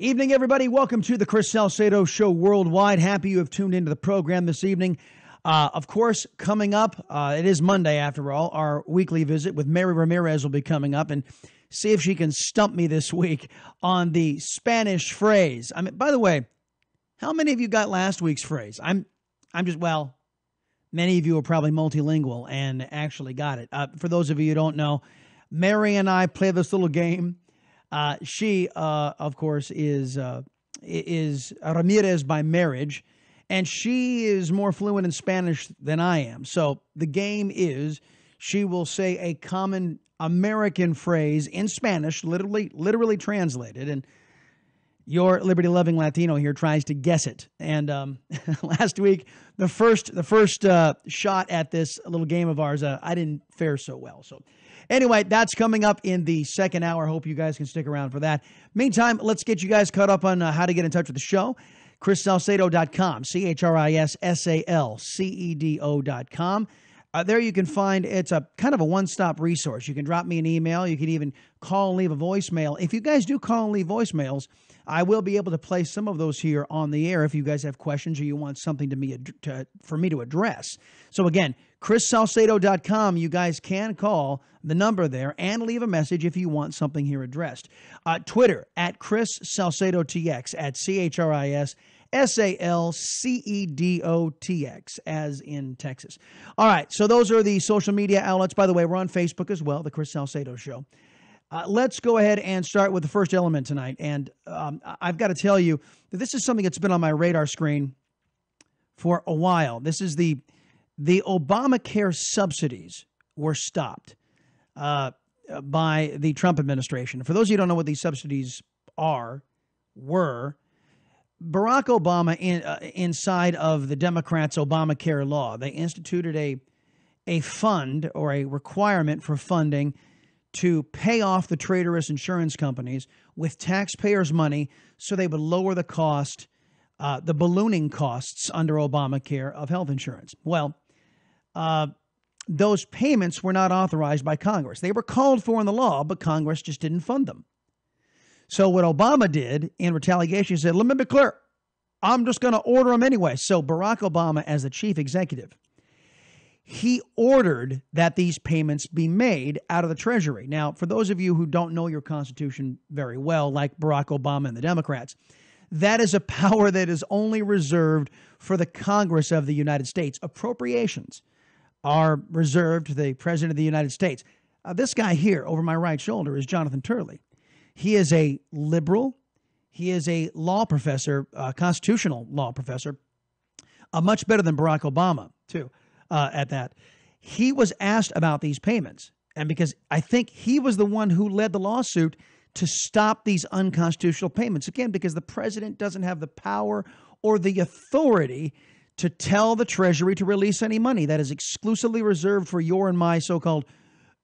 Evening, everybody. Welcome to the Chris Salcedo Show Worldwide. Happy you have tuned into the program this evening. Of course, coming up, it is Monday after all, our weekly visit with Mary Ramirez will be coming up and see if she can stump me this week on the Spanish phrase. I mean, by the way, how many of you got last week's phrase? I'm just, well, many of you are probably multilingual and actually got it. For those of you who don't know, Mary and I play this little game. She, of course, is Ramirez by marriage, and she is more fluent in Spanish than I am. So the game is she will say a common American phrase in Spanish, literally translated, and your liberty-loving Latino here tries to guess it. And last week, the first shot at this little game of ours, I didn't fare so well. So anyway, that's coming up in the second hour. Hope you guys can stick around for that. Meantime, let's get you guys caught up on how to get in touch with the show. ChrisSalcedo.com, ChrisSalcedo.com. There you can find it's a kind of a one-stop resource. You can drop me an email. You can even call and leave a voicemail. If you guys do call and leave voicemails, I will be able to play some of those here on the air if you guys have questions or you want something for me to address. So again, ChrisSalcedo.com. You guys can call the number there and leave a message if you want something here addressed. Twitter at ChrisSalcedoTX, at ChrisSalcedo TX, as in Texas. All right, so those are the social media outlets. By the way, we're on Facebook as well, The Chris Salcedo Show. Let's go ahead and start with the first element tonight. And I've got to tell you that this is something that's been on my radar screen for a while. This is the Obamacare subsidies were stopped by the Trump administration. For those of you who don't know what these subsidies were, Barack Obama, inside of the Democrats' Obamacare law, they instituted a fund or a requirement for funding to pay off the traitorous insurance companies with taxpayers' money so they would lower the cost, the ballooning costs under Obamacare of health insurance. Well, those payments were not authorized by Congress. They were called for in the law, but Congress just didn't fund them. So what Obama did in retaliation, he said, let me be clear, I'm just going to order them anyway. So Barack Obama, as the chief executive, he ordered that these payments be made out of the Treasury. Now, for those of you who don't know your Constitution very well, like Barack Obama and the Democrats, that is a power that is only reserved for the Congress of the United States. Appropriations are reserved to the President of the United States. This guy here over my right shoulder is Jonathan Turley. He is a liberal. He is a law professor, constitutional law professor, much better than Barack Obama, too, at that. He was asked about these payments, and because I think he was the one who led the lawsuit to stop these unconstitutional payments, again, because the president doesn't have the power or the authority to tell the Treasury to release any money. That is exclusively reserved for your and my so-called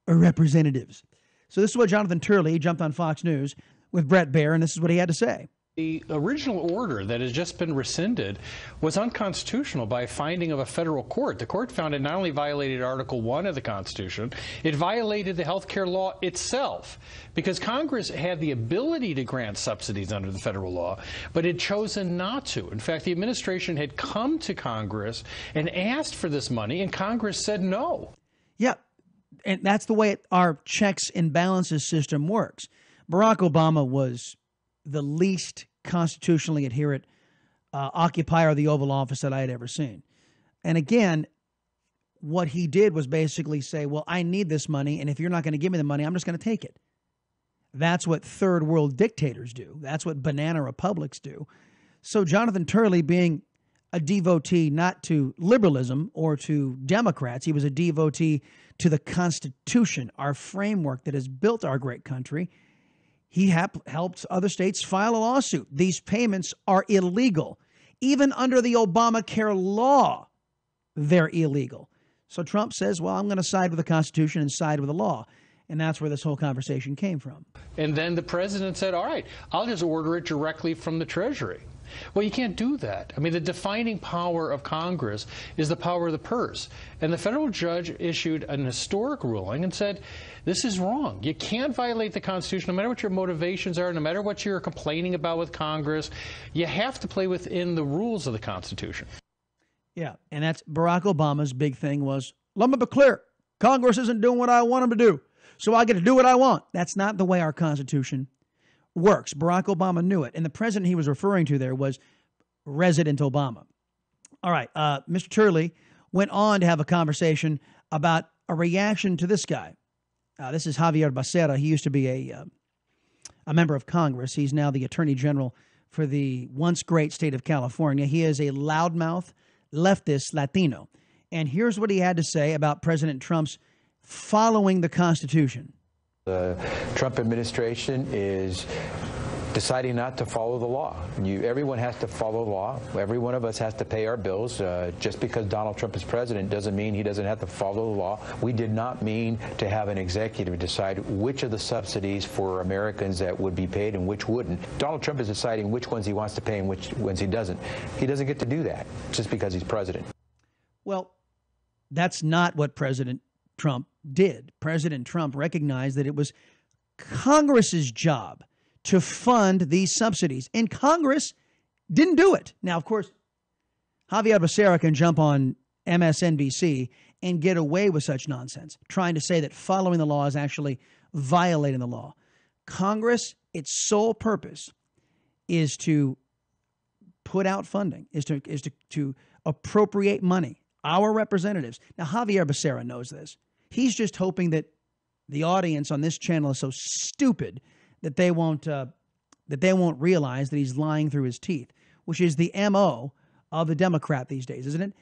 representatives. So this is what Jonathan Turley jumped on Fox News with Brett Baer, and this is what he had to say. The original order that has just been rescinded was unconstitutional by a finding of a federal court. The court found it not only violated Article I of the Constitution, it violated the health care law itself, because Congress had the ability to grant subsidies under the federal law, but had chosen not to. In fact, the administration had come to Congress and asked for this money, and Congress said no. Yeah. And that's the way our checks and balances system works. Barack Obama was the least constitutionally adherent occupier of the Oval Office that I had ever seen. And again, what he did was basically say, well, I need this money, and if you're not going to give me the money, I'm just going to take it. That's what third world dictators do. That's what banana republics do. So Jonathan Turley, being a devotee not to liberalism or to Democrats, he was a devotee to the Constitution, our framework that has built our great country. He helped other states file a lawsuit. These payments are illegal. Even under the Obamacare law, they're illegal. So Trump says, well, I'm going to side with the Constitution and side with the law. And that's where this whole conversation came from. And then the president said, all right, I'll just order it directly from the Treasury. Well, you can't do that. I mean, the defining power of Congress is the power of the purse. And the federal judge issued an historic ruling and said, this is wrong. You can't violate the Constitution, no matter what your motivations are, no matter what you're complaining about with Congress. You have to play within the rules of the Constitution. Yeah, and that's Barack Obama's big thing was, let me be clear, Congress isn't doing what I want them to do, so I get to do what I want. That's not the way our Constitution works. Barack Obama knew it. And the president he was referring to there was President Obama. All right. Mr. Turley went on to have a conversation about a reaction to this guy. This is Javier Becerra. He used to be a member of Congress. He's now the attorney general for the once great state of California. He is a loudmouth leftist Latino. And here's what he had to say about President Trump's following the Constitution. The Trump administration is deciding not to follow the law. Everyone has to follow the law. Every one of us has to pay our bills. Just because Donald Trump is president doesn't mean he doesn't have to follow the law. We did not mean to have an executive decide which of the subsidies for Americans that would be paid and which wouldn't. Donald Trump is deciding which ones he wants to pay and which ones he doesn't. He doesn't get to do that just because he's president. Well, that's not what President Trump did. President Trump recognized that it was Congress's job to fund these subsidies, and Congress didn't do it. Now, of course, Javier Becerra can jump on MSNBC and get away with such nonsense, trying to say that following the law is actually violating the law. Congress, its sole purpose is to put out funding, is to appropriate money. Our representatives. Now, Javier Becerra knows this. He's just hoping that the audience on this channel is so stupid that they won't realize that he's lying through his teeth, which is the MO of the Democrat these days, isn't it?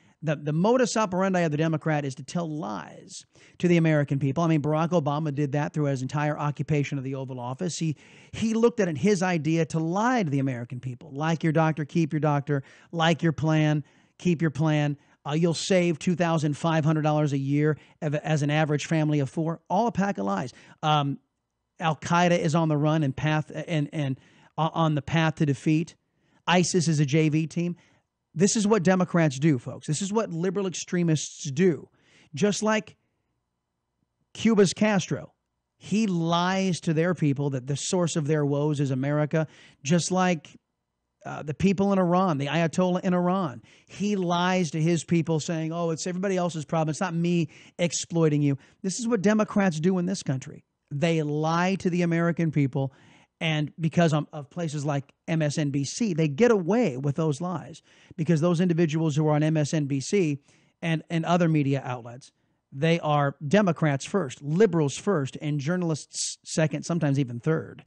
The modus operandi of the Democrat is to tell lies to the American people. I mean, Barack Obama did that through his entire occupation of the Oval Office. He looked at it, his idea to lie to the American people. Like your doctor, keep your doctor. Like your plan, keep your plan. You'll save $2,500 a year as an average family of four. All a pack of lies. Al-Qaeda is on the run and on the path to defeat. ISIS is a JV team. This is what Democrats do, folks. This is what liberal extremists do. Just like Cuba's Castro. He lies to their people that the source of their woes is America. Just like the people in Iran, the Ayatollah in Iran, he lies to his people saying, oh, it's everybody else's problem. It's not me exploiting you. This is what Democrats do in this country. They lie to the American people. And because of places like MSNBC, they get away with those lies because those individuals who are on MSNBC and other media outlets, they are Democrats first, liberals first, and journalists second, sometimes even third.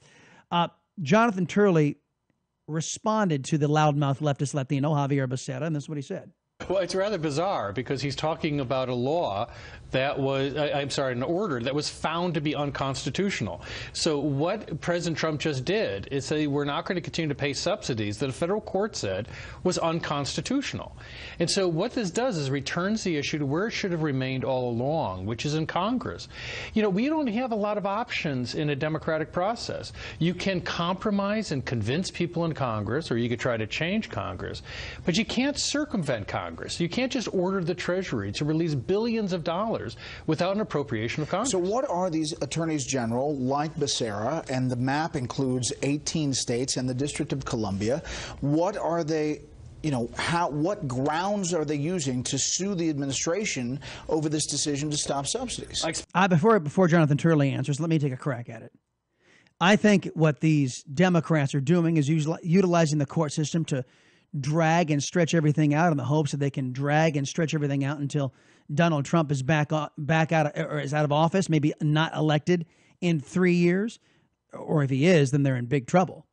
Jonathan Turley responded to the loudmouth leftist Latino, Javier Becerra, and this is what he said. Well, it's rather bizarre because he's talking about a law that was, an order that was found to be unconstitutional. So what President Trump just did is say we're not going to continue to pay subsidies that a federal court said was unconstitutional. And so what this does is returns the issue to where it should have remained all along, which is in Congress. You know, we don't have a lot of options in a democratic process. You can compromise and convince people in Congress, or you could try to change Congress, but you can't circumvent Congress. You can't just order the Treasury to release billions of dollars without an appropriation of Congress. So what are these attorneys general like Becerra, and the map includes 18 states and the District of Columbia, what are they, you know, what grounds are they using to sue the administration over this decision to stop subsidies? Before Jonathan Turley answers, let me take a crack at it. I think what these Democrats are doing is utilizing the court system to drag and stretch everything out in the hopes that they can drag and stretch everything out until Donald Trump is back out of office, maybe not elected in 3 years. Or if he is, then they're in big trouble.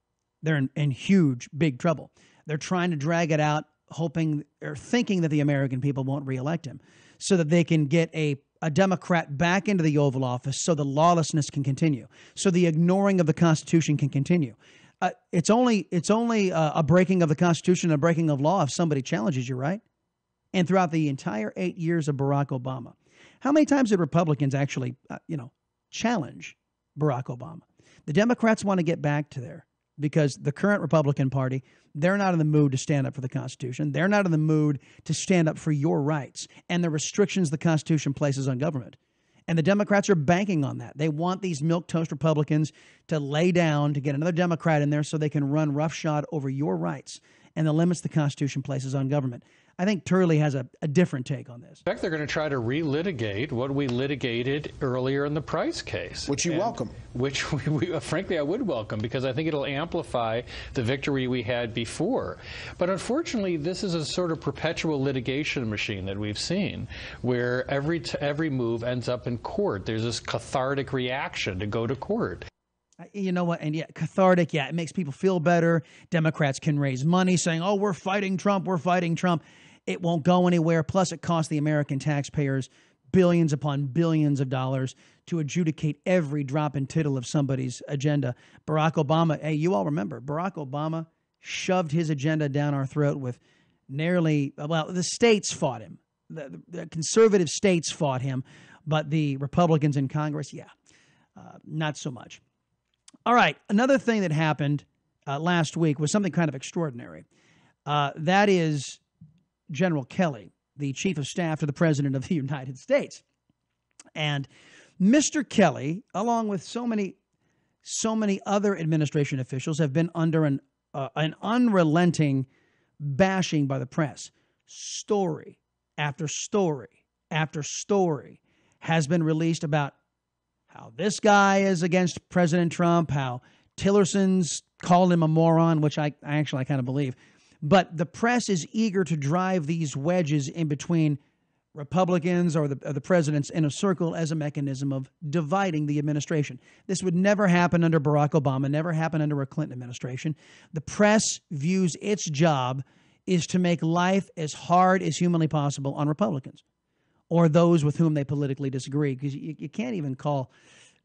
They're in huge, big trouble. They're trying to drag it out, hoping or thinking that the American people won't reelect him so that they can get a Democrat back into the Oval Office so the lawlessness can continue, so the ignoring of the Constitution can continue. It's only a breaking of the Constitution, a breaking of law if somebody challenges you, right? And throughout the entire 8 years of Barack Obama, how many times did Republicans actually, challenge Barack Obama? The Democrats want to get back to there. because the current Republican Party, they're not in the mood to stand up for the Constitution. They're not in the mood to stand up for your rights and the restrictions the Constitution places on government. And the Democrats are banking on that. They want these milquetoast Republicans to lay down to get another Democrat in there so they can run roughshod over your rights and the limits the Constitution places on government. I think Turley has a different take on this. In fact, they're going to try to relitigate what we litigated earlier in the Price case. Which you welcome. Which, we, frankly, I would welcome, because I think it'll amplify the victory we had before. But unfortunately, this is a sort of perpetual litigation machine that we've seen, where every move ends up in court. There's this cathartic reaction to go to court. You know what? And yeah, cathartic. Yeah, it makes people feel better. Democrats can raise money saying, oh, we're fighting Trump. We're fighting Trump. It won't go anywhere. Plus, it costs the American taxpayers billions upon billions of dollars to adjudicate every drop and tittle of somebody's agenda. Barack Obama, hey, you all remember, Barack Obama shoved his agenda down our throat with nearly, well, the states fought him. The conservative states fought him, but the Republicans in Congress, yeah, not so much. All right, another thing that happened last week was something kind of extraordinary. That is General Kelly, the chief of staff to the president of the United States. And Mr. Kelly, along with so many other administration officials, have been under an unrelenting bashing by the press. Story after story after story has been released about how this guy is against President Trump, how Tillerson's called him a moron, which I kind of believe. But the press is eager to drive these wedges in between Republicans or the president's inner circle as a mechanism of dividing the administration. This would never happen under Barack Obama, never happen under a Clinton administration. The press views its job is to make life as hard as humanly possible on Republicans or those with whom they politically disagree, because you can't even call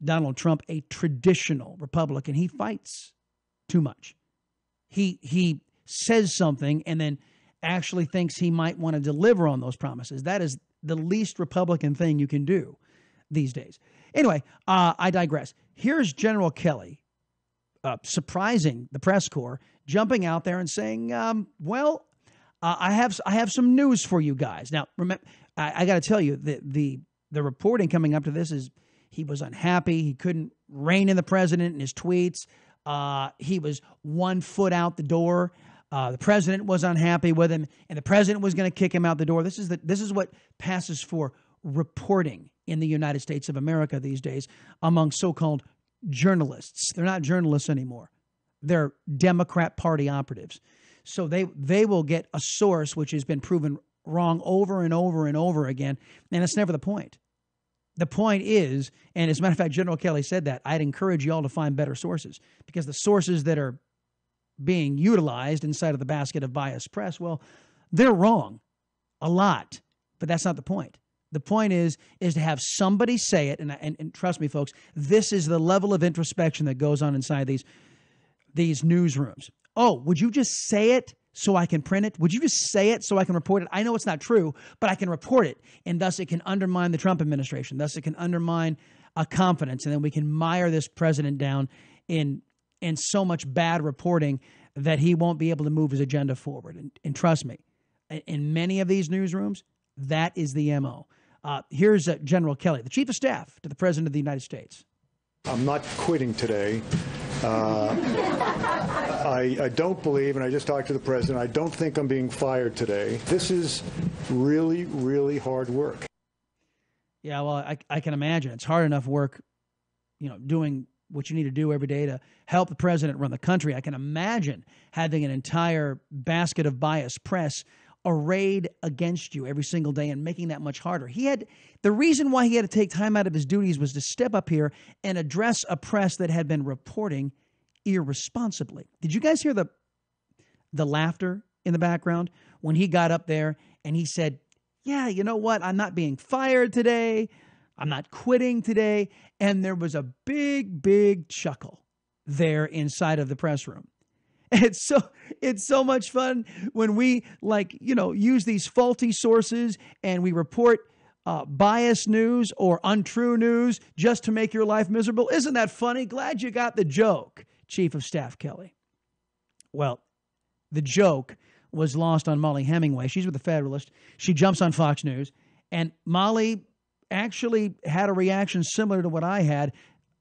Donald Trump a traditional Republican. He fights too much. He says something and then actually thinks he might want to deliver on those promises. That is the least Republican thing you can do these days. Anyway, I digress. Here's General Kelly surprising the press corps, jumping out there and saying, I have some news for you guys. Now, remember, I got to tell you, the reporting coming up to this is he was unhappy. He couldn't rein in the president in his tweets. He was one foot out the door. The president was unhappy with him, and the president was going to kick him out the door. This is what passes for reporting in the United States of America these days among so-called journalists. They're not journalists anymore. They're Democrat Party operatives. So they will get a source which has been proven wrong over and over and over again, and it's never the point. The point is, and as a matter of fact, General Kelly said that, I'd encourage you all to find better sources, because the sources that are being utilized inside of the basket of biased press, well, they're wrong a lot, but that's not the point. The point is to have somebody say it, and trust me, folks, this is the level of introspection that goes on inside these newsrooms. Oh, would you just say it so I can print it? Would you just say it so I can report it? I know it's not true, but I can report it, and thus it can undermine the Trump administration. Thus it can undermine a confidence, and then we can mire this president down in so much bad reporting that he won't be able to move his agenda forward. And trust me, in many of these newsrooms, that is the MO. Here's General Kelly, the chief of staff to the president of the United States. I'm not quitting today. I don't believe, and I just talked to the president, I don't think I'm being fired today. This is really, really hard work. Yeah, well, I can imagine. It's hard enough work, you know, doing what you need to do every day to help the president run the country. I can imagine having an entire basket of biased press arrayed against you every single day and making that much harder. The reason why he had to take time out of his duties was to step up here and address a press that had been reporting irresponsibly. Did you guys hear the laughter in the background when he got up there and he said, yeah, you know what? I'm not being fired today. I'm not quitting today. And there was a big, big chuckle there inside of the press room. It's so much fun when we, like, you know, use these faulty sources and we report biased news or untrue news just to make your life miserable. Isn't that funny? Glad you got the joke, Chief of Staff Kelly. well, the joke was lost on Molly Hemingway. She's with the Federalist. She jumps on Fox News, and Molly actually had a reaction similar to what I had,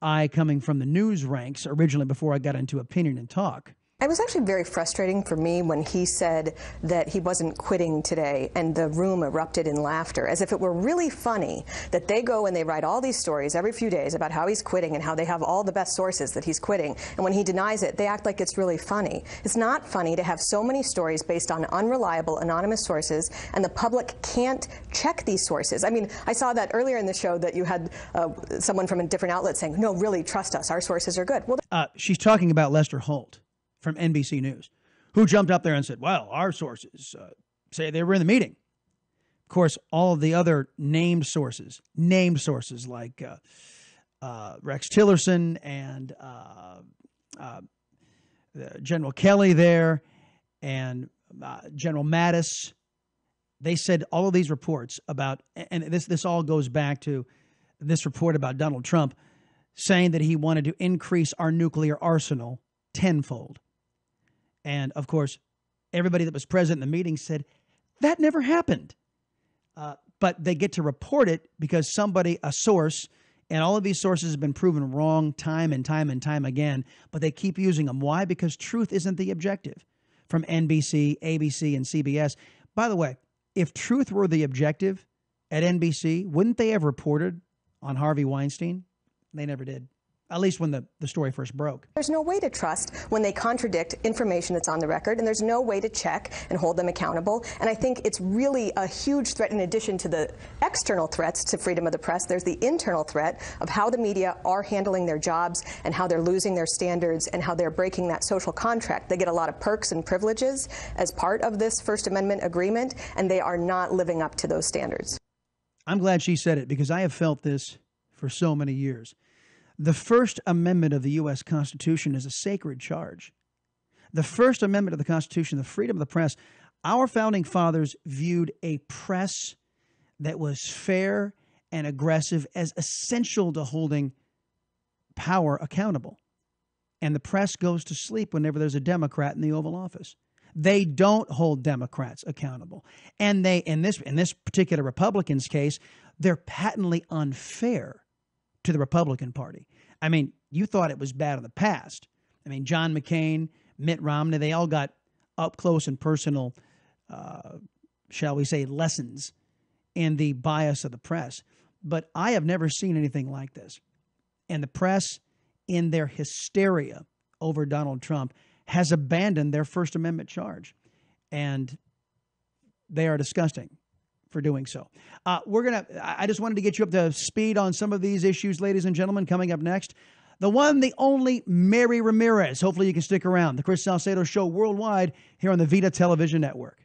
I coming from the news ranks originally before I got into opinion and talk. It was actually very frustrating for me when he said that he wasn't quitting today, and the room erupted in laughter, as if it were really funny that they go and they write all these stories every few days about how he's quitting and how they have all the best sources that he's quitting. And when he denies it, they act like it's really funny. It's not funny to have so many stories based on unreliable, anonymous sources, and the public can't check these sources. I mean, I saw that earlier in the show that you had someone from a different outlet saying, no, really, trust us. Our sources are good. Well, she's talking about Lester Holt from NBC News, who jumped up there and said, well, our sources say they were in the meeting. Of course, all of the other named sources like Rex Tillerson and General Kelly there and General Mattis, they said all of these reports about, and this all goes back to this report about Donald Trump saying that he wanted to increase our nuclear arsenal tenfold. And, of course, everybody that was present in the meeting said, that never happened. But they get to report it because somebody, a source, and all of these sources have been proven wrong time and time and time again, but they keep using them. Why? Because truth isn't the objective. From NBC, ABC, and CBS. By the way, if truth were the objective at NBC, wouldn't they have reported on Harvey Weinstein? They never did. At least when the story first broke. There's no way to trust when they contradict information that's on the record, and there's no way to check and hold them accountable. And I think it's really a huge threat. In addition to the external threats to freedom of the press, there's the internal threat of how the media are handling their jobs and how they're losing their standards and how they're breaking that social contract. They get a lot of perks and privileges as part of this First Amendment agreement, and they are not living up to those standards. I'm glad she said it, because I have felt this for so many years. The First Amendment of the U.S. Constitution is a sacred charge. The First Amendment of the Constitution, the freedom of the press, our founding fathers viewed a press that was fair and aggressive as essential to holding power accountable. And the press goes to sleep whenever there's a Democrat in the Oval Office. They don't hold Democrats accountable. And they, in this particular Republican's case, they're patently unfair to the Republican Party. I mean, you thought it was bad in the past. I mean, John McCain, Mitt Romney, they all got up close and personal, shall we say, lessons in the bias of the press. But I have never seen anything like this. And the press, in their hysteria over Donald Trump, has abandoned their First Amendment charge. And they are disgusting for doing so. I just wanted to get you up to speed on some of these issues, ladies and gentlemen. Coming up next, the one, the only Mary Ramirez. Hopefully you can stick around. The Chris Salcedo Show worldwide here on the Vida Television Network.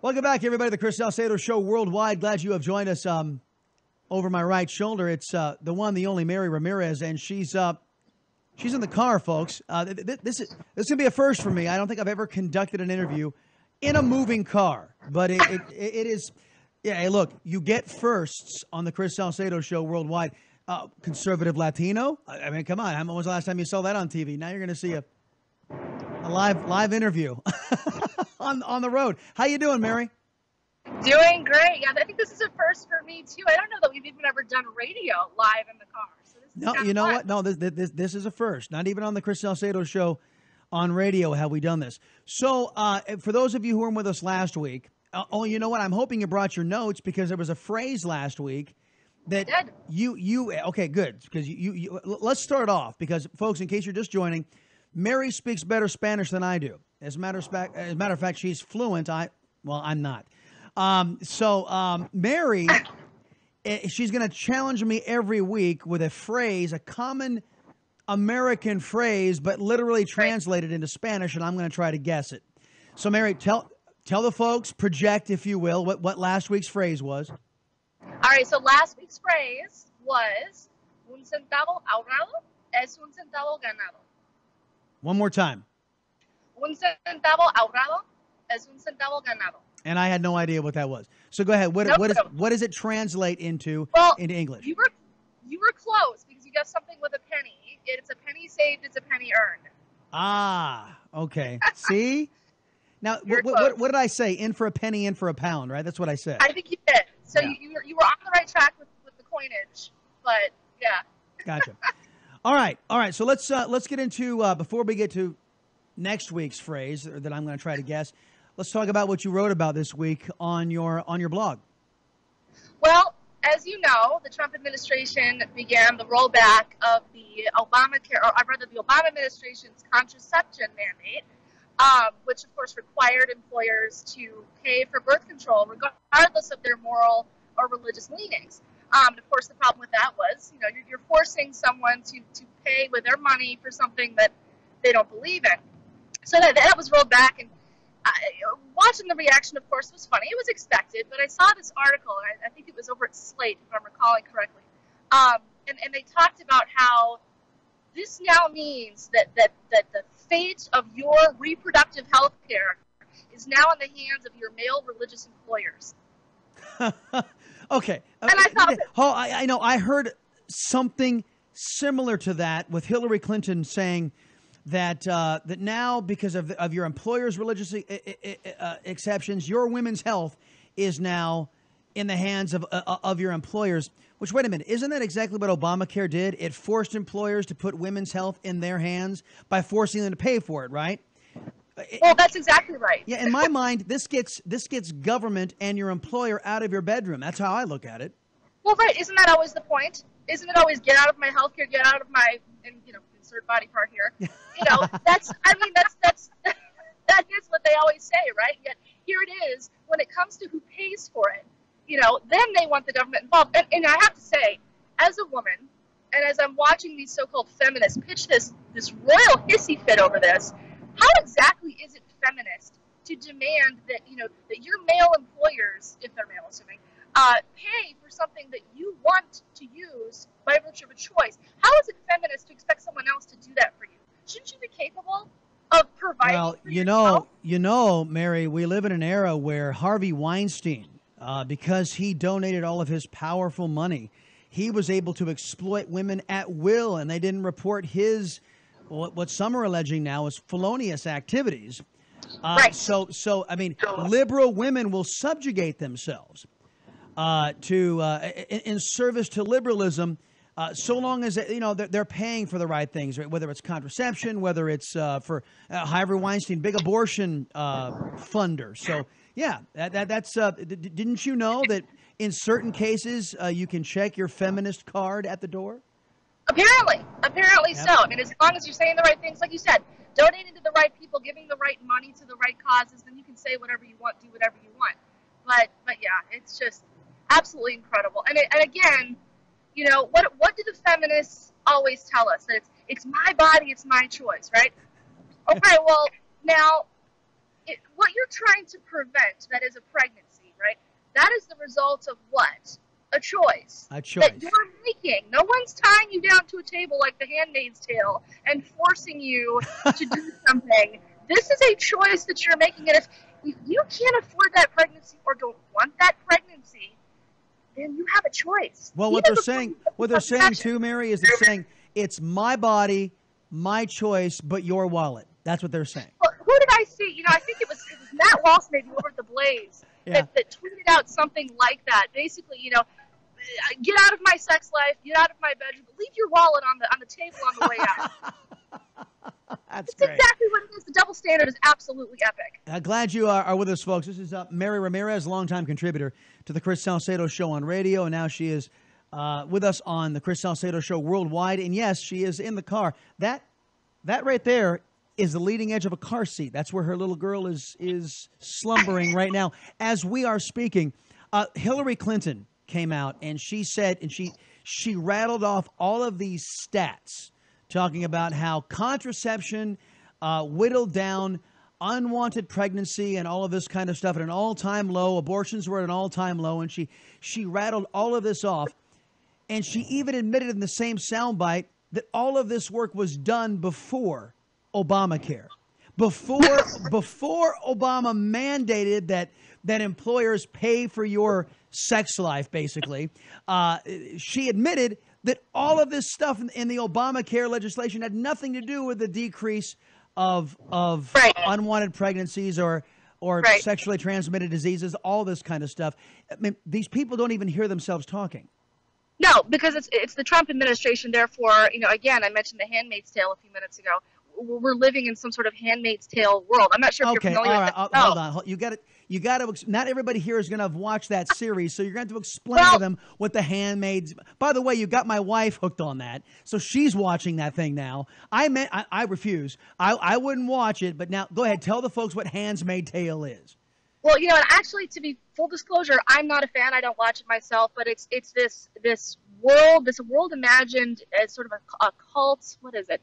Welcome back, everybody, to the Chris Salcedo Show worldwide. Glad you have joined us. Over my right shoulder, it's the one, the only Mary Ramirez, and she's in the car, folks. This is gonna be a first for me. I don't think I've ever conducted an interview in a moving car, but it is. Yeah, hey, look, you get firsts on the Chris Salcedo Show worldwide. Conservative Latino. I mean, come on. When was the last time you saw that on TV? Now you're gonna see a live interview. On the road. How you doing, Mary? Doing great. Yeah, I think this is a first for me too. I don't know that we've even ever done radio live in the car. So this is no, you know fun. What? No, this is a first. Not even on the Chris Salcedo Show on radio have we done this. So for those of you who were with us last week, oh, you know what? I'm hoping you brought your notes, because there was a phrase last week that you okay, good, because you let's start off, because folks, in case you're just joining, Mary speaks better Spanish than I do. As a matter of fact, she's fluent. I'm not. Mary, she's going to challenge me every week with a phrase, a common American phrase, but literally translated into Spanish, and I'm going to try to guess it. So, Mary, tell the folks, project, if you will, what last week's phrase was. All right, so last week's phrase was, un centavo ahorrado es un centavo ganado. One more time. Un centavo ahorrado es un centavo ganado. And I had no idea what that was. So go ahead. What does it translate into English? You were close, because you got something with a penny. It's a penny saved. It's a penny earned. Ah, okay. See? Now, what did I say? In for a penny, in for a pound, right? That's what I said. I think you did. So yeah. You were on the right track with the coinage, but yeah. Gotcha. All right. So let's get into before we get to next week's phrase that I'm going to try to guess. Let's talk about what you wrote about this week on your blog. Well, as you know, the Trump administration began the rollback of the Obamacare, or rather, the Obama administration's contraception mandate, which of course required employers to pay for birth control regardless of their moral or religious leanings. And of course, the problem with that was, you know, you're forcing someone to pay with their money for something that they don't believe in. So that was rolled back, and watching the reaction, of course, was funny. It was expected, but I saw this article, and I think it was over at Slate, if I'm recalling correctly. And they talked about how this now means that the fate of your reproductive health care is now in the hands of your male religious employers. Okay. And I thought, I know, I heard something similar to that with Hillary Clinton saying that now, because of your employer's religious exceptions, your women's health is now in the hands of your employers. Which, wait a minute, isn't that exactly what Obamacare did? It forced employers to put women's health in their hands by forcing them to pay for it, right? Well, that's exactly right. Yeah, in my mind, this gets government and your employer out of your bedroom. That's how I look at it. Well, right. Isn't that always the point? Isn't it always get out of my health care, get out of my, and you know, insert body part here. You know, that is what they always say, right? Yet here it is, when it comes to who pays for it, you know, then they want the government involved. And I have to say, as a woman, and as I'm watching these so-called feminists pitch this royal hissy fit over this, how exactly is it feminist to demand that, you know, that your male employers, if they're male, assuming, pay for something that you want to use by virtue of a choice? How is it feminist to expect someone else to do that for you? Shouldn't you be capable of providing? Well, for you know, Mary, we live in an era where Harvey Weinstein, because he donated all of his powerful money, he was able to exploit women at will, and they didn't report his what some are alleging now is felonious activities. Right. So I mean, liberal women will subjugate themselves in service to liberalism, so long as, you know, they're paying for the right things, right? Whether it's contraception, whether it's for Harvey Weinstein, big abortion funder. So yeah, that's. Didn't you know that in certain cases you can check your feminist card at the door? Apparently so. I mean, as long as you're saying the right things, like you said, donating to the right people, giving the right money to the right causes, then you can say whatever you want, do whatever you want. But yeah, it's just absolutely incredible. And again, you know, what do the feminists always tell us? That it's my body, it's my choice, right? Okay, well, now, what you're trying to prevent, that is a pregnancy, right? That is the result of what? A choice. A choice. That you're making. No one's tying you down to a table like the Handmaid's Tale and forcing you to do something. This is a choice that you're making. And if you can't afford that pregnancy or don't want that pregnancy, then you have a choice. Well, what they're saying too, Mary, is they're saying it's my body, my choice, but your wallet. That's what they're saying. Well, who did I see? You know, I think it was Matt Walsh, maybe over at the Blaze, that tweeted out something like that. Basically, you know, get out of my sex life, get out of my bedroom, but leave your wallet on the table on the way out. That's exactly what it is. The double standard is absolutely epic. Glad you are with us, folks. This is Mary Ramirez, longtime contributor to the Chris Salcedo Show on radio, and now she is with us on the Chris Salcedo Show worldwide. And, yes, she is in the car. That right there is the leading edge of a car seat. That's where her little girl is slumbering right now. As we are speaking, Hillary Clinton came out and she said, and she rattled off all of these stats talking about how contraception whittled down unwanted pregnancy and all of this kind of stuff at an all-time low. Abortions were at an all-time low, and she rattled all of this off. And she even admitted in the same soundbite that all of this work was done before Obamacare, before Obama mandated that employers pay for your sex life, basically. She admitted that all of this stuff in the Obamacare legislation had nothing to do with the decrease of right. unwanted pregnancies or right. sexually transmitted diseases, all this kind of stuff. I mean, these people don't even hear themselves talking. No, because it's the Trump administration. Therefore, you know, again, I mentioned The Handmaid's Tale a few minutes ago. We're living in some sort of Handmaid's Tale world. I'm not sure if you're familiar with that. Okay, all right, hold on. You got to. Not everybody here is going to have watched that series, so you're going to have to explain to them what The Handmaid's. By the way, you got my wife hooked on that, so she's watching that thing now. I refuse. I wouldn't watch it, but now go ahead. Tell the folks what Handmaid's Tale is. Well, you know, and actually, to be full disclosure, I'm not a fan. I don't watch it myself, but it's this world imagined as sort of a cult. What is it?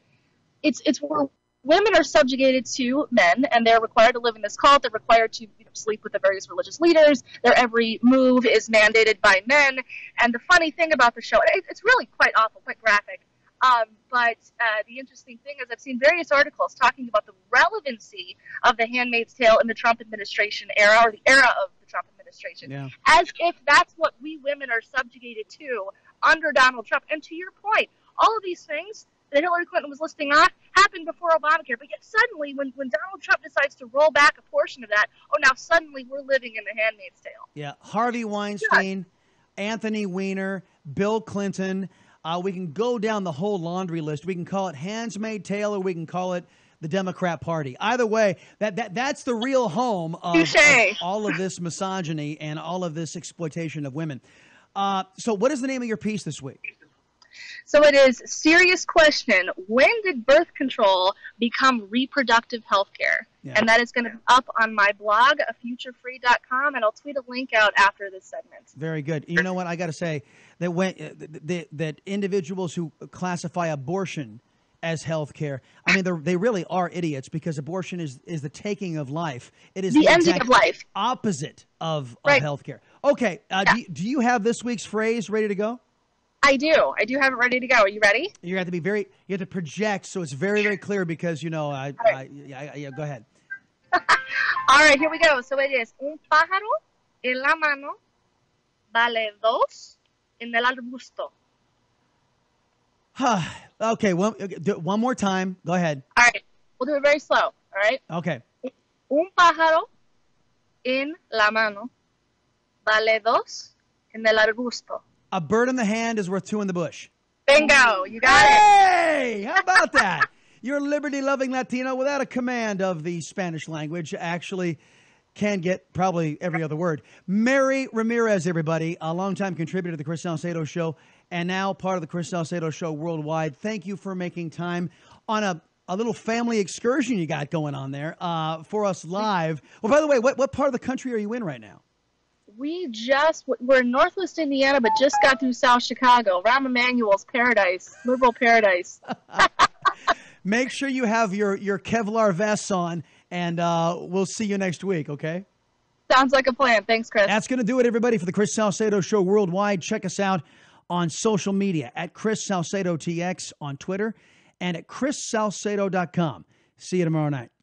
It's where women are subjugated to men, and they're required to live in this cult. They're required to sleep with the various religious leaders. Their every move is mandated by men. And the funny thing about the show, it's really quite awful, quite graphic. But the interesting thing is I've seen various articles talking about the relevancy of The Handmaid's Tale in the Trump administration era, or the era of the Trump administration, as if that's what we women are subjugated to under Donald Trump. And to your point, all of these things that Hillary Clinton was listing off happened before Obamacare. But yet suddenly, when Donald Trump decides to roll back a portion of that, now suddenly we're living in The Handmaid's Tale. Yeah, Harvey Weinstein, Anthony Weiner, Bill Clinton. We can go down the whole laundry list. We can call it Handmaid's Tale, or we can call it the Democrat Party. Either way, that's the real home of all of this misogyny and all of this exploitation of women. So what is the name of your piece this week? So it is Serious Question: When did birth control become reproductive health care? Yeah. And that is going to be up on my blog, afuturefree.com, and I'll tweet a link out after this segment. Very good. You know what? I got to say that that individuals who classify abortion as health care, I mean, they really are idiots, because abortion is the taking of life. It is the ending of life. Opposite of health care. Okay. Do you have this week's phrase ready to go? I do. I do have it ready to go. Are you ready? You have to be you have to project so it's very, very clear, because, you know, go ahead. All right, here we go. So it is, un pájaro en la mano vale dos en el arbusto. Okay, one more time. Go ahead. All right, we'll do it very slow. All right? Okay. Un pájaro en la mano vale dos en el arbusto. A bird in the hand is worth two in the bush. Bingo. You got it. Hey, how about that? Your liberty-loving Latino without a command of the Spanish language actually can get probably every other word. Mary Ramirez, everybody, a longtime contributor to the Chris Salcedo Show and now part of the Chris Salcedo Show worldwide. Thank you for making time on a little family excursion you got going on there for us live. Well, by the way, what part of the country are you in right now? We're in Northwest Indiana, but just got through South Chicago. Rahm Emanuel's paradise, liberal paradise. Make sure you have your Kevlar vests on, and we'll see you next week, okay? Sounds like a plan. Thanks, Chris. That's going to do it, everybody, for the Chris Salcedo Show worldwide. Check us out on social media at Chris Salcedo TX on Twitter and at ChrisSalcedo.com. See you tomorrow night.